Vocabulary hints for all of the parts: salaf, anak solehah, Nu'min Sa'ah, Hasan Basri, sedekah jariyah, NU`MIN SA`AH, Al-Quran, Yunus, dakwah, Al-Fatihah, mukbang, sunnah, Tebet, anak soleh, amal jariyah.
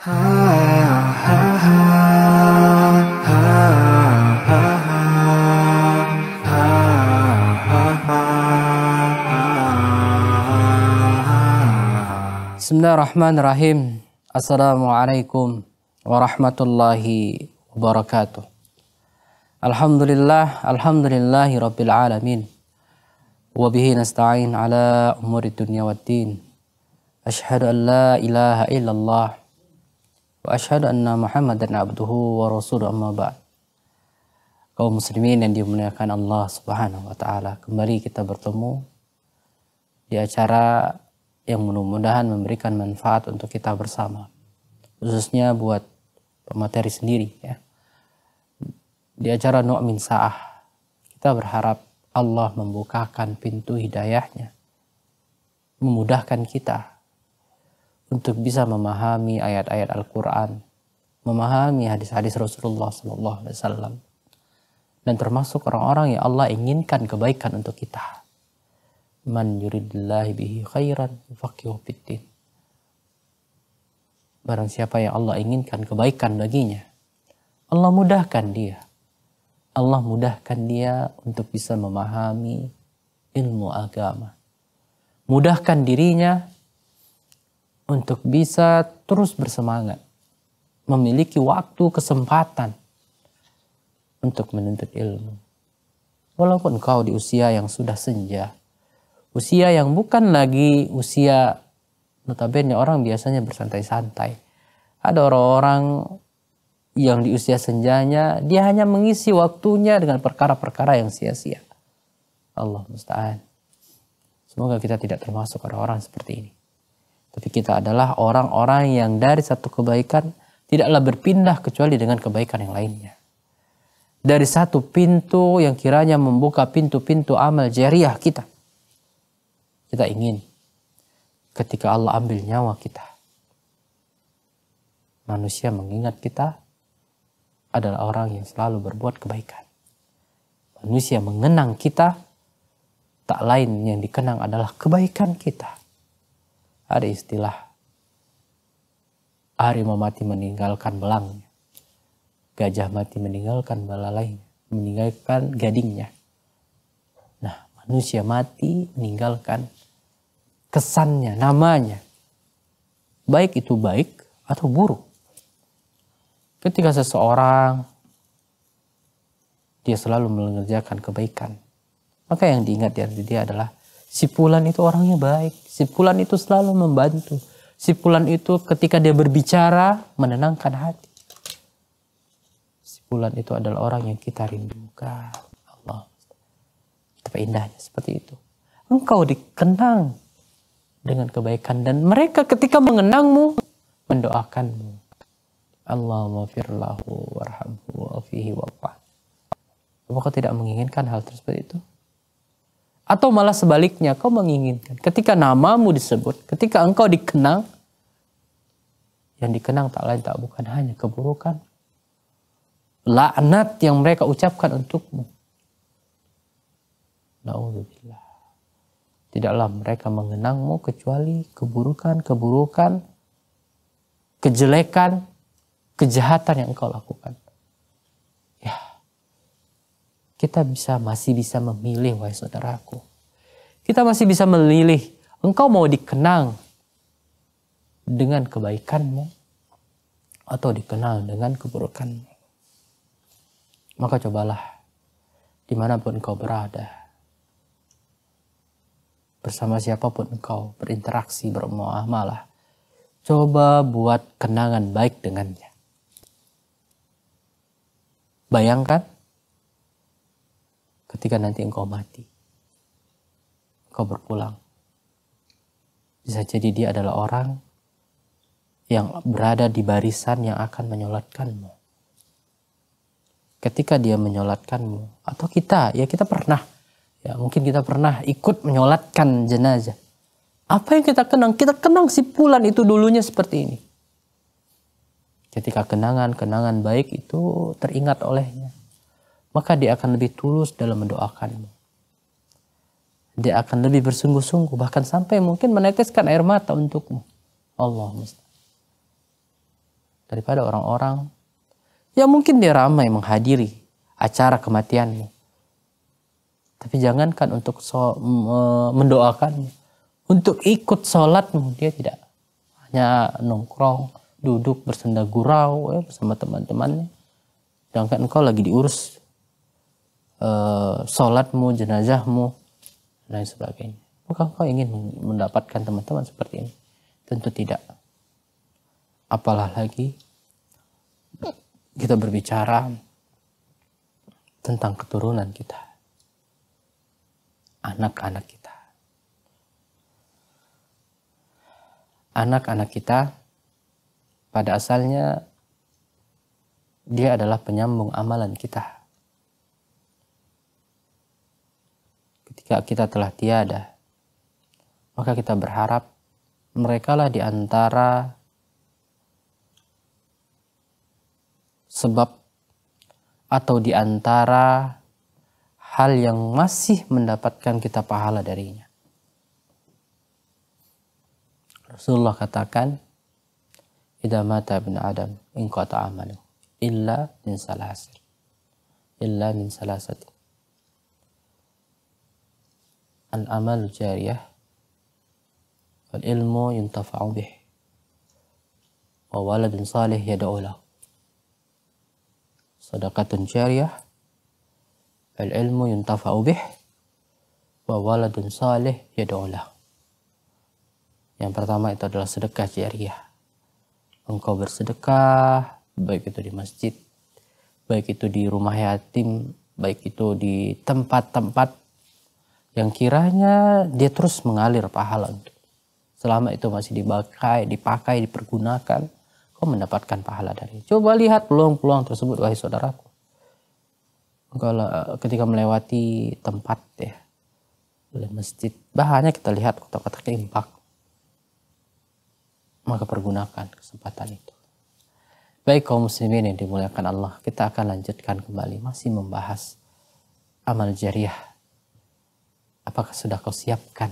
Bismillahirrahmanirrahim. Assalamualaikum warahmatullahi wabarakatuh. Alhamdulillah, alhamdulillahi rabbil alamin. Wabihi nasta'in ala umuri dunya waddin. Ashhadu an la ilaha illallah wa ashhadu anna Muhammadan abduhu wa rasuluh, amma ba'd. Kaum muslimin yang dimuliakan Allah Subhanahu wa taala, kembali kita bertemu di acara yang mudah-mudahan memberikan manfaat untuk kita bersama, khususnya buat pemateri sendiri, ya. Di acara NU`MIN Sa'ah, kita berharap Allah membukakan pintu hidayahnya, memudahkan kita untuk bisa memahami ayat-ayat Al-Quran, memahami hadis-hadis Rasulullah SAW, dan termasuk orang-orang yang Allah inginkan kebaikan untuk kita. Man yuridillahi bihi khairan yufaqihu fiddin. Barang siapa yang Allah inginkan kebaikan baginya, Allah mudahkan dia. Allah mudahkan dia untuk bisa memahami ilmu agama. Mudahkan dirinya untuk bisa terus bersemangat, memiliki waktu, kesempatan untuk menuntut ilmu. Walaupun kau di usia yang sudah senja, usia yang bukan lagi usia notabene orang biasanya bersantai-santai. Ada orang-orang yang di usia senjanya, dia hanya mengisi waktunya dengan perkara-perkara yang sia-sia. Allah musta'an. Semoga kita tidak termasuk orang-orang seperti ini. Tapi kita adalah orang-orang yang dari satu kebaikan tidaklah berpindah kecuali dengan kebaikan yang lainnya. Dari satu pintu yang kiranya membuka pintu-pintu amal jariah kita, kita ingin ketika Allah ambil nyawa kita, manusia mengingat kita adalah orang yang selalu berbuat kebaikan. Manusia mengenang kita, tak lain yang dikenang adalah kebaikan kita. Ada istilah harimau mati meninggalkan belangnya, gajah mati meninggalkan belalainya, meninggalkan gadingnya. Nah, manusia mati meninggalkan kesannya, namanya, baik itu baik atau buruk. Ketika seseorang dia selalu mengerjakan kebaikan, maka yang diingat dari dia adalah si fulan itu orangnya baik, si fulan itu selalu membantu, si fulan itu ketika dia berbicara menenangkan hati. Si fulan itu adalah orang yang kita rindukan. Allah, tapi indahnya seperti itu. Engkau dikenang dengan kebaikan dan mereka ketika mengenangmu mendoakanmu. Allahumma firlahu warhamhu wa fihi waqah. Apakah tidak menginginkan hal tersebut itu? Atau malah sebaliknya, kau menginginkan ketika namamu disebut, ketika engkau dikenang, yang dikenang tak lain tak bukan hanya keburukan, laknat yang mereka ucapkan untukmu. Na'udzubillah. Tidaklah mereka mengenangmu kecuali keburukan, kejelekan, kejahatan yang engkau lakukan. Kita masih bisa memilih, wahai saudaraku. Kita masih bisa memilih. Engkau mau dikenang dengan kebaikanmu atau dikenang dengan keburukanmu. Maka cobalah dimanapun engkau berada, bersama siapapun engkau berinteraksi, bermuamalah, coba buat kenangan baik dengannya. Bayangkan ketika nanti engkau mati, engkau berpulang. Bisa jadi dia adalah orang yang berada di barisan yang akan menyolatkanmu. Ketika dia menyolatkanmu, atau kita pernah ikut menyolatkan jenazah. Apa yang kita kenang? Kita kenang si fulan itu dulunya seperti ini. Ketika kenangan baik itu teringat olehnya, maka dia akan lebih tulus dalam mendoakanmu. Dia akan lebih bersungguh-sungguh, bahkan sampai mungkin meneteskan air mata untukmu. Allah musta'an. daripada orang-orang yang mungkin dia ramai menghadiri acara kematianmu. Tapi jangankan untuk mendoakannya, untuk ikut sholatmu dia tidak, hanya nongkrong, duduk bersenda gurau bersama teman-temannya. Sedangkan engkau lagi diurus sholatmu, jenazahmu, dan lain sebagainya. Bukan engkau ingin mendapatkan teman-teman seperti ini? Tentu tidak. Apalah lagi kita berbicara tentang keturunan kita, anak-anak kita. Anak-anak kita pada asalnya dia adalah penyambung amalan kita. Ketika kita telah tiada, maka kita berharap merekalah di antara sebab atau di antara hal yang masih mendapatkan kita pahala darinya. Rasulullah katakan, "Idza mata ibnu Adam inqata amaluhu illa min salasat." Illa min salasat. Al-amalu jariyah wal ilmu yuntafa'u bih wa waladun salih yad'u lahu. Sadaqatun jariyah al ilmu yuntafa'u bih wa waladun salih yad'u lahu. Yang pertama itu adalah sedekah jariyah. Engkau bersedekah, baik itu di masjid, baik itu di rumah yatim, baik itu di tempat-tempat yang kiranya dia terus mengalir pahala. Selama itu masih dipakai, dipergunakan, kau mendapatkan pahala dari. Coba lihat peluang-peluang tersebut, wahai saudaraku. Kalau ketika melewati tempat ya, masjid, bahannya kita lihat kotak-kotak impak, maka pergunakan kesempatan itu. Baik kaum muslimin yang dimuliakan Allah, kita akan lanjutkan kembali masih membahas amal jariyah. Apakah sudah kau siapkan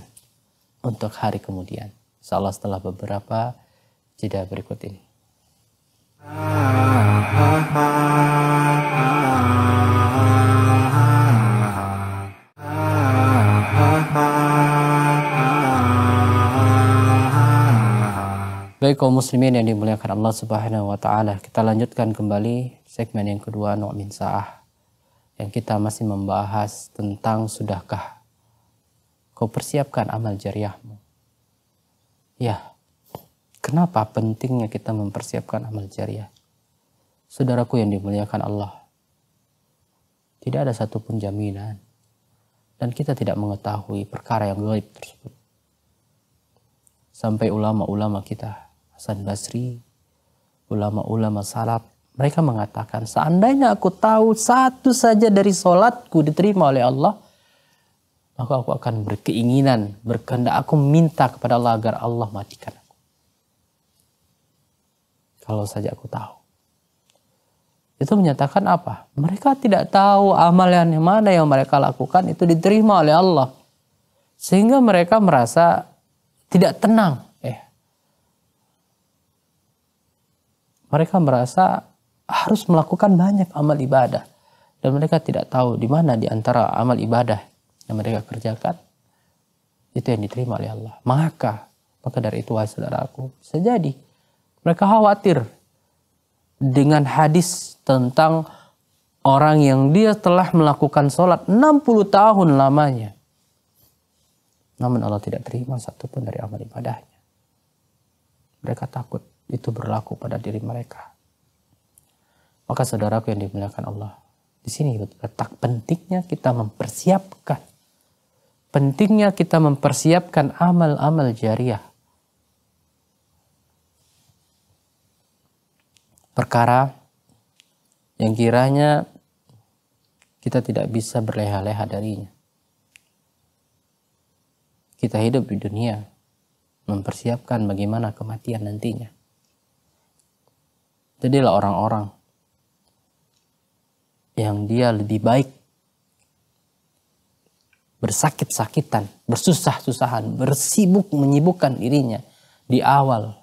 untuk hari kemudian? Insyaallah setelah beberapa jeda berikut ini. Baik kaum muslimin yang dimuliakan Allah Subhanahu wa taala, kita lanjutkan kembali segmen yang kedua, Nu'min Sa'ah, yang kita masih membahas tentang sudahkah kau persiapkan amal jariyahmu. Ya, kenapa pentingnya kita mempersiapkan amal jariyah? Saudaraku yang dimuliakan Allah, tidak ada satupun jaminan, dan kita tidak mengetahui perkara yang gaib tersebut. Sampai ulama-ulama kita, Hasan Basri, ulama-ulama salaf, mereka mengatakan, seandainya aku tahu satu saja dari sholatku diterima oleh Allah, maka aku akan berkeinginan, berkehendak, aku minta kepada Allah agar Allah matikan aku. Kalau saja aku tahu. Itu menyatakan apa? Mereka tidak tahu amalan yang mana yang mereka lakukan itu diterima oleh Allah. Sehingga mereka merasa tidak tenang. Mereka merasa harus melakukan banyak amal ibadah. Dan mereka tidak tahu di mana di antara amal ibadah yang mereka kerjakan itu yang diterima oleh Allah. Maka dari itu, wahai saudaraku, bisa jadi mereka khawatir dengan hadis tentang orang yang dia telah melakukan sholat 60 tahun lamanya, namun Allah tidak terima satupun dari amal ibadahnya. Mereka takut itu berlaku pada diri mereka. Maka saudaraku yang dimuliakan Allah, di sini letak pentingnya kita mempersiapkan. Pentingnya kita mempersiapkan amal-amal jariyah. Perkara yang kiranya kita tidak bisa berleha-leha darinya. Kita hidup di dunia mempersiapkan bagaimana kematian nantinya. Jadilah orang-orang yang dia lebih baik bersakit-sakitan, bersusah-susahan, bersibuk menyibukkan dirinya di awal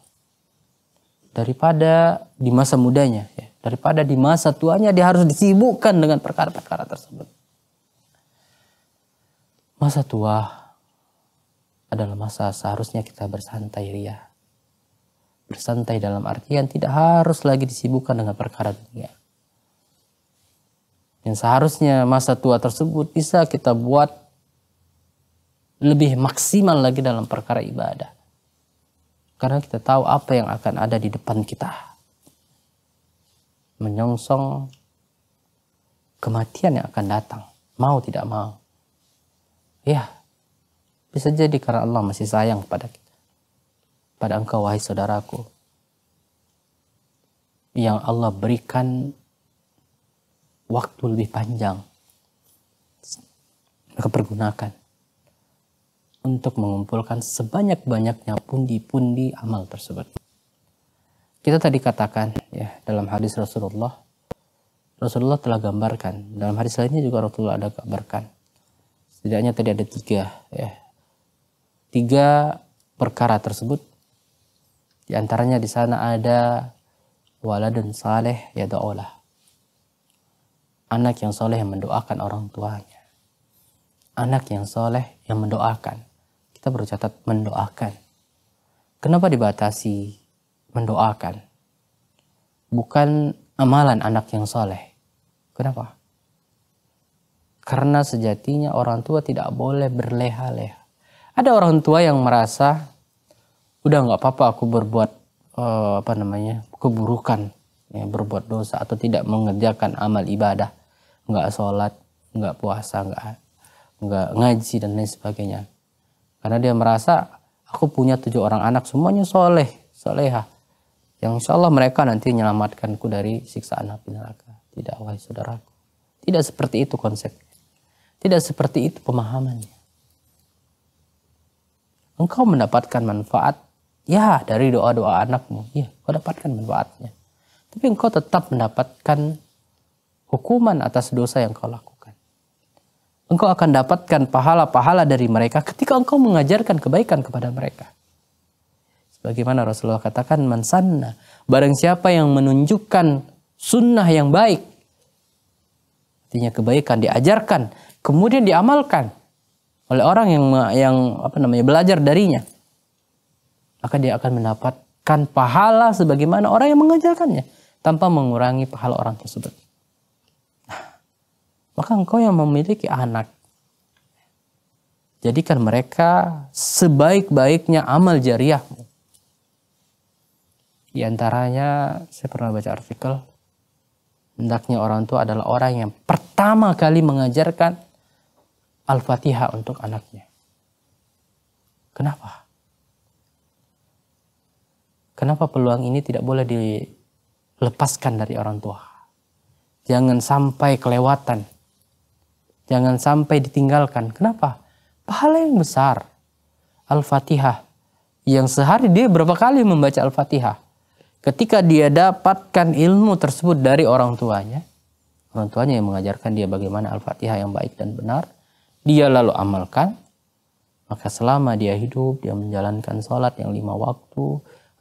daripada di masa mudanya, ya. Daripada di masa tuanya dia harus disibukkan dengan perkara-perkara tersebut. Masa tua adalah masa seharusnya kita bersantai ria. Bersantai dalam artian tidak harus lagi disibukkan dengan perkara dunia. Yang seharusnya masa tua tersebut bisa kita buat lebih maksimal lagi dalam perkara ibadah. Karena kita tahu apa yang akan ada di depan kita. Menyongsong kematian yang akan datang. Mau tidak mau. Ya, bisa jadi karena Allah masih sayang kepada kita. Pada engkau wahai saudaraku. Yang Allah berikan waktu lebih panjang. Maka pergunakan untuk mengumpulkan sebanyak-banyaknya pundi-pundi amal tersebut. Kita tadi katakan ya dalam hadis Rasulullah telah gambarkan. Dalam hadis lainnya juga Rasulullah ada gambarkan. Setidaknya tadi ada tiga perkara tersebut. Di antaranya di sana ada waladun saleh yada'ulah. Anak yang soleh yang mendoakan orang tuanya. Anak yang soleh yang mendoakan. Kita perlu catat mendoakan. Kenapa dibatasi mendoakan? Bukan amalan anak yang soleh. Kenapa? Karena sejatinya orang tua tidak boleh berleha-leha. Ada orang tua yang merasa, udah nggak apa-apa aku berbuat keburukan. Ya, berbuat dosa atau tidak mengerjakan amal ibadah, nggak sholat, nggak puasa, nggak ngaji dan lain sebagainya, karena dia merasa aku punya 7 orang anak semuanya soleh, soleha, yang insya Allah mereka nanti menyelamatkanku dari siksaan api neraka. Tidak wahai saudaraku, tidak seperti itu konsepnya, tidak seperti itu pemahamannya. Engkau mendapatkan manfaat ya dari doa-doa anakmu, ya kau dapatkan manfaatnya. Tapi engkau tetap mendapatkan hukuman atas dosa yang kau lakukan. Engkau akan dapatkan pahala-pahala dari mereka ketika engkau mengajarkan kebaikan kepada mereka. Sebagaimana Rasulullah katakan, man sanna, barang siapa yang menunjukkan sunnah yang baik. Artinya kebaikan diajarkan, kemudian diamalkan oleh orang yang belajar darinya. Maka dia akan mendapatkan pahala sebagaimana orang yang mengajarkannya, tanpa mengurangi pahala orang tersebut. Nah, maka engkau yang memiliki anak, jadikan mereka sebaik-baiknya amal jariahmu. Di antaranya, saya pernah baca artikel, hendaknya orang tua adalah orang yang pertama kali mengajarkan Al-Fatihah untuk anaknya. Kenapa? Kenapa peluang ini tidak boleh dilepaskan dari orang tua? Jangan sampai kelewatan. Jangan sampai ditinggalkan. Kenapa? Pahala yang besar. Al-Fatihah. Yang sehari dia berapa kali membaca Al-Fatihah. Ketika dia dapatkan ilmu tersebut dari orang tuanya. Orang tuanya yang mengajarkan dia bagaimana Al-Fatihah yang baik dan benar. Dia lalu amalkan. Maka selama dia hidup, dia menjalankan sholat yang 5 waktu.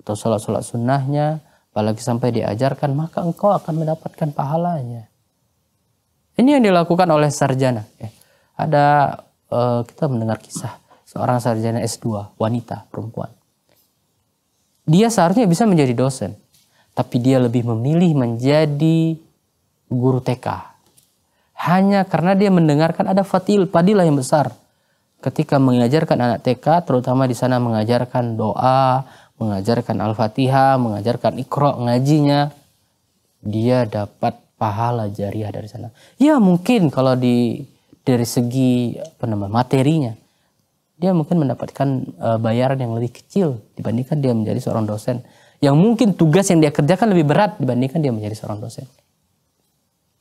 Atau sholat-sholat sunnahnya. Apalagi sampai diajarkan, maka engkau akan mendapatkan pahalanya. Ini yang dilakukan oleh sarjana. Ada, kita mendengar kisah seorang sarjana S2, wanita, perempuan. Dia seharusnya bisa menjadi dosen. Tapi dia lebih memilih menjadi guru TK. Hanya karena dia mendengarkan ada fadilah yang besar. Ketika mengajarkan anak TK, terutama di sana mengajarkan doa, mengajarkan Al-Fatihah, mengajarkan Iqra, ngajinya, dia dapat pahala jariah dari sana. Ya mungkin kalau dari segi materinya, dia mungkin mendapatkan bayaran yang lebih kecil dibandingkan dia menjadi seorang dosen. Yang mungkin tugas yang dia kerjakan lebih berat dibandingkan dia menjadi seorang dosen.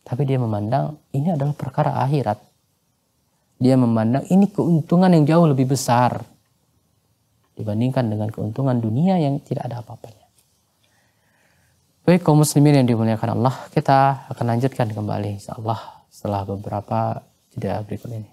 Tapi dia memandang ini adalah perkara akhirat. Dia memandang ini keuntungan yang jauh lebih besar dibandingkan dengan keuntungan dunia yang tidak ada apa-apanya. Baik kaum muslimin yang dimuliakan Allah, kita akan lanjutkan kembali insyaallah setelah beberapa jeda berikut ini.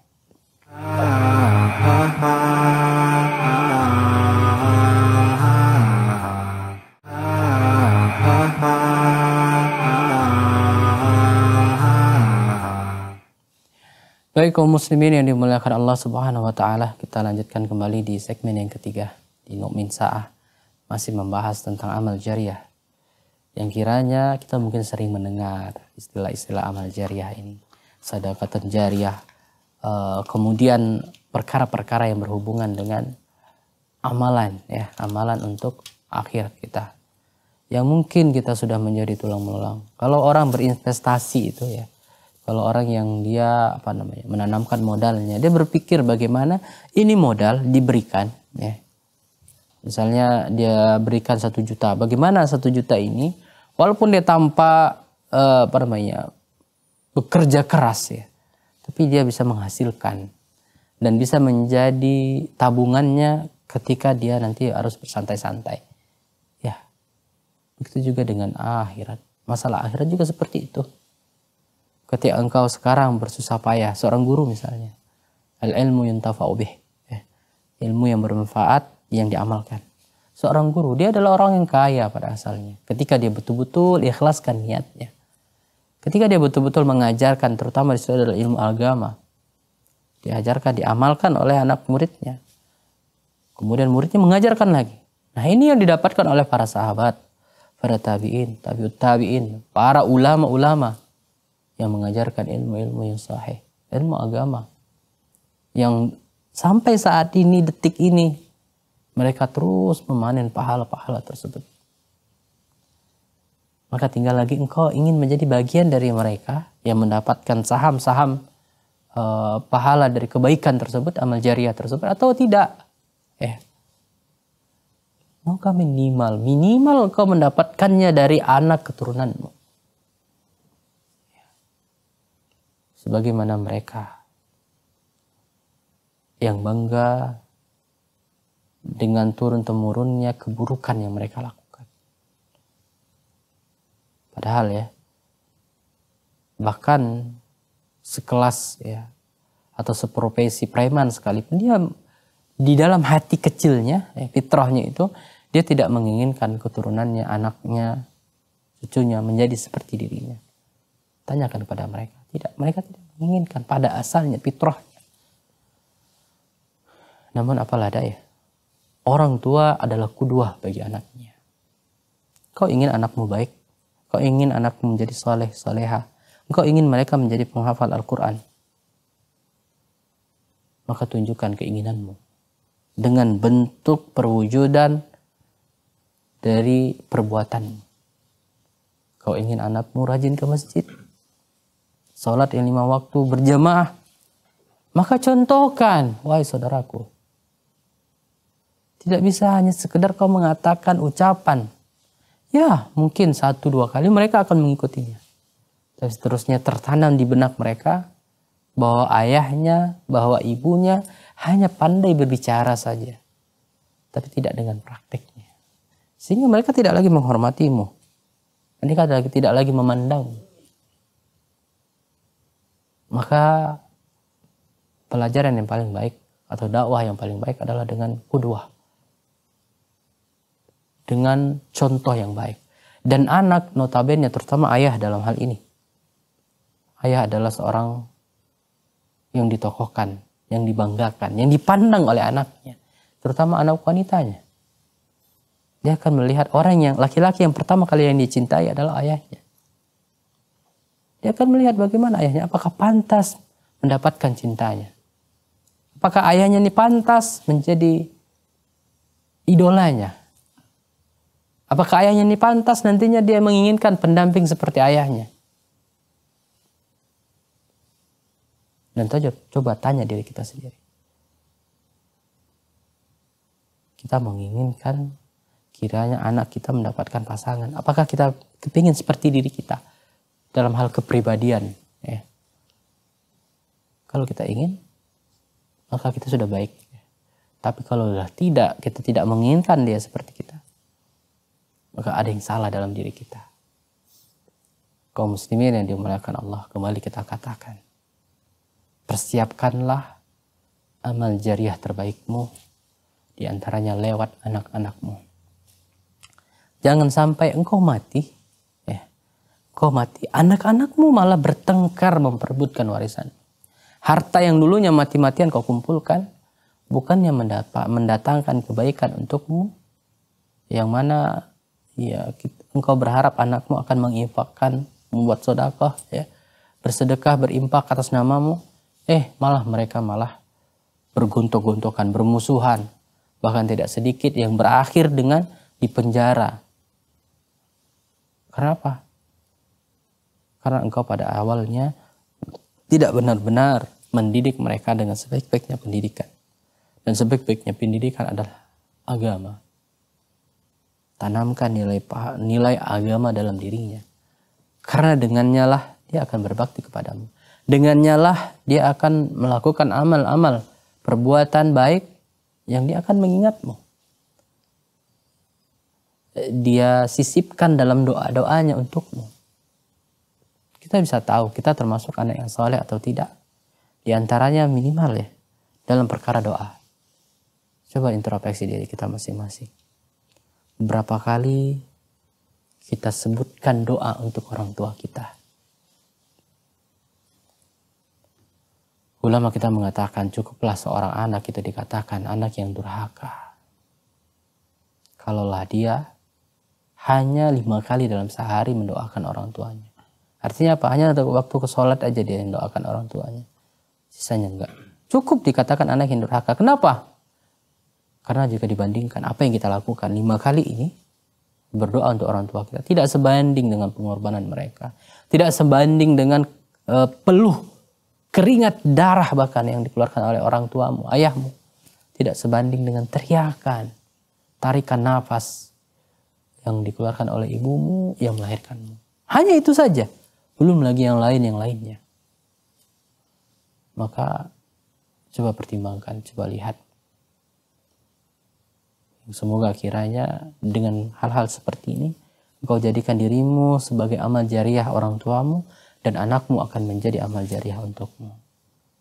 Baik kaum muslimin yang dimuliakan Allah Subhanahu wa taala, kita lanjutkan kembali di segmen yang ketiga di Nu'min Sa'ah, masih membahas tentang amal jariah. Yang kiranya kita mungkin sering mendengar istilah-istilah amal jariah ini, sedekah jariah, kemudian perkara-perkara yang berhubungan dengan amalan, ya, amalan untuk akhirat kita. Yang mungkin kita sudah menjadi tulang belulang. Kalau orang berinvestasi itu ya, kalau orang yang dia menanamkan modalnya, dia berpikir bagaimana ini modal diberikan, ya. Misalnya dia berikan 1 juta, bagaimana 1 juta ini, walaupun dia tanpa bekerja keras ya, tapi dia bisa menghasilkan dan bisa menjadi tabungannya ketika dia nanti harus bersantai-santai. Ya, begitu juga dengan akhirat. Masalah akhirat juga seperti itu. Ketika engkau sekarang bersusah payah, seorang guru misalnya, al-ilmu yuntafa'u bih, ya, ilmu yang bermanfaat yang diamalkan. Seorang guru, dia adalah orang yang kaya pada asalnya. Ketika dia betul-betul ikhlaskan niatnya, ketika dia betul-betul mengajarkan, terutama di situ adalah ilmu agama, diajarkan, diamalkan oleh anak muridnya. Kemudian muridnya mengajarkan lagi. Nah, ini yang didapatkan oleh para sahabat, para tabi'in, tabi'ut tabi'in, para ulama-ulama yang mengajarkan ilmu-ilmu yang sahih, ilmu agama, yang sampai saat ini, detik ini, mereka terus memanen pahala-pahala tersebut. Maka tinggal lagi engkau ingin menjadi bagian dari mereka yang mendapatkan saham-saham pahala dari kebaikan tersebut, amal jariah tersebut, atau tidak. Maka minimal kau mendapatkannya dari anak keturunanmu, sebagaimana mereka yang bangga dengan turun-temurunnya keburukan yang mereka lakukan. Padahal ya, bahkan sekelas ya, atau seprofesi preman sekalipun, dia di dalam hati kecilnya, fitrahnya itu, dia tidak menginginkan keturunannya, anaknya, cucunya menjadi seperti dirinya. Tanyakan kepada mereka. Tidak, mereka tidak menginginkan pada asalnya, fitrahnya. Namun apalah daya, orang tua adalah qudwah bagi anaknya. Kau ingin anakmu baik, kau ingin anakmu menjadi soleh, soleha, kau ingin mereka menjadi penghafal Al-Quran, maka tunjukkan keinginanmu dengan bentuk perwujudan dari perbuatanmu. Kau ingin anakmu rajin ke masjid, sholat yang 5 waktu berjamaah, maka contohkan, wahai saudaraku. Tidak bisa hanya sekedar kau mengatakan ucapan. Ya, mungkin 1-2 kali mereka akan mengikutinya. Tapi seterusnya tertanam di benak mereka bahwa ayahnya, bahwa ibunya hanya pandai berbicara saja, tapi tidak dengan praktiknya. Sehingga mereka tidak lagi menghormatimu. Mereka tidak lagi memandangmu. Maka pelajaran yang paling baik atau dakwah yang paling baik adalah dengan qudwah, dengan contoh yang baik. Dan anak notabene, terutama ayah dalam hal ini. Ayah adalah seorang yang ditokohkan, yang dibanggakan, yang dipandang oleh anaknya, terutama anak wanitanya. Dia akan melihat orang yang laki-laki yang pertama kali yang dicintai adalah ayahnya. Dia akan melihat bagaimana ayahnya, apakah pantas mendapatkan cintanya. Apakah ayahnya ini pantas menjadi idolanya. Apakah ayahnya ini pantas nantinya dia menginginkan pendamping seperti ayahnya. Dan coba tanya diri kita sendiri. Kita menginginkan kiranya anak kita mendapatkan pasangan. Apakah kita kepingin seperti diri kita? Dalam hal kepribadian, ya. Kalau kita ingin, maka kita sudah baik. Tapi kalau tidak, kita tidak menginginkan dia seperti kita, maka ada yang salah dalam diri kita. Kaum muslimin yang dimuliakan Allah, kembali kita katakan, persiapkanlah amal jariah terbaikmu, diantaranya lewat anak-anakmu. Jangan sampai engkau mati, anak-anakmu malah bertengkar memperebutkan warisan. Harta yang dulunya mati-matian kau kumpulkan, bukannya mendatangkan kebaikan untukmu, yang mana ya engkau berharap anakmu akan menginfakkan, membuat sedekah, ya, bersedekah, berinfak atas namamu, malah mereka bergontok-gontokan, bermusuhan, bahkan tidak sedikit yang berakhir dengan dipenjara. Kenapa? Karena engkau pada awalnya tidak benar-benar mendidik mereka dengan sebaik-baiknya pendidikan. Dan sebaik-baiknya pendidikan adalah agama. Tanamkan nilai agama dalam dirinya. Karena dengannya lah dia akan berbakti kepadamu. Dengannya lah dia akan melakukan amal-amal, perbuatan baik yang dia akan mengingatmu. Dia sisipkan dalam doa-doanya untukmu. Kita bisa tahu kita termasuk anak yang soleh atau tidak. Di antaranya minimal ya dalam perkara doa. Coba introspeksi diri kita masing-masing. Berapa kali kita sebutkan doa untuk orang tua kita? Ulama kita mengatakan cukuplah seorang anak itu dikatakan anak yang durhaka kalaulah dia hanya 5 kali dalam sehari mendoakan orang tuanya. Artinya apa? Hanya waktu ke sholat aja dia yang doakan orang tuanya. Sisanya enggak. Cukup dikatakan anak yang durhaka. Kenapa? Karena jika dibandingkan apa yang kita lakukan 5 kali ini, berdoa untuk orang tua kita, tidak sebanding dengan pengorbanan mereka. Tidak sebanding dengan peluh, keringat, darah bahkan yang dikeluarkan oleh orang tuamu, ayahmu. Tidak sebanding dengan teriakan, tarikan nafas yang dikeluarkan oleh ibumu yang melahirkanmu. Hanya itu saja. Belum lagi yang lainnya. Maka coba pertimbangkan, coba lihat. Semoga kiranya dengan hal-hal seperti ini, engkau jadikan dirimu sebagai amal jariah orang tuamu, dan anakmu akan menjadi amal jariah untukmu.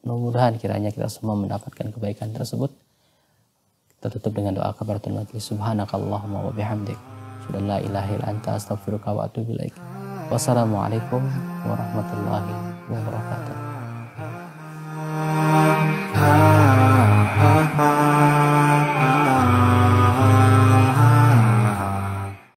Mudah-mudahan kiranya kita semua mendapatkan kebaikan tersebut. Kita tutup dengan doa kafaratul majlis. Subhanakallahumma wa bihamdik. Syada la ilaha illa anta astaghfiruka wa atubu ilaik. Wassalamualaikum warahmatullahi wabarakatuh.